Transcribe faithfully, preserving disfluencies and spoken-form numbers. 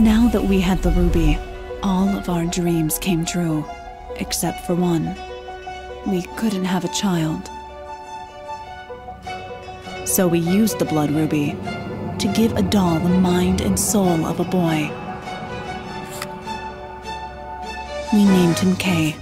Now that we had the ruby, all of our dreams came true, except for one. We couldn't have a child. So we used the blood ruby to give a doll the mind and soul of a boy. We named him Kay.